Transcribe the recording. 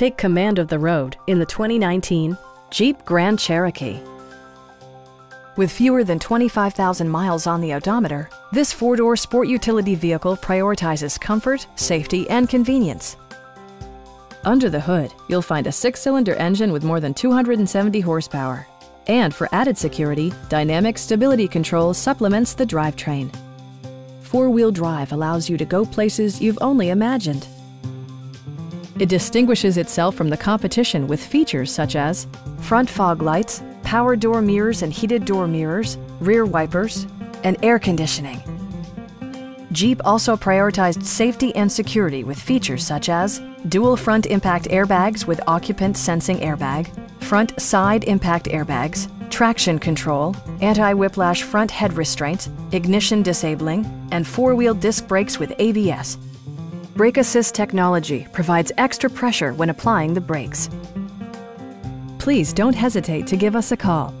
Take command of the road in the 2019 Jeep Grand Cherokee. With fewer than 25,000 miles on the odometer, this four-door sport utility vehicle prioritizes comfort, safety, and convenience. Under the hood, you'll find a six-cylinder engine with more than 270 horsepower. And for added security, dynamic stability control supplements the drivetrain. Four-wheel drive allows you to go places you've only imagined. It distinguishes itself from the competition with features such as front fog lights, power door mirrors and heated door mirrors, rear wipers, and air conditioning. Jeep also prioritized safety and security with features such as dual front impact airbags with occupant sensing airbag, front side impact airbags, traction control, anti-whiplash front head restraints, ignition disabling, and four-wheel disc brakes with ABS. Brake Assist technology provides extra pressure when applying the brakes. Please don't hesitate to give us a call.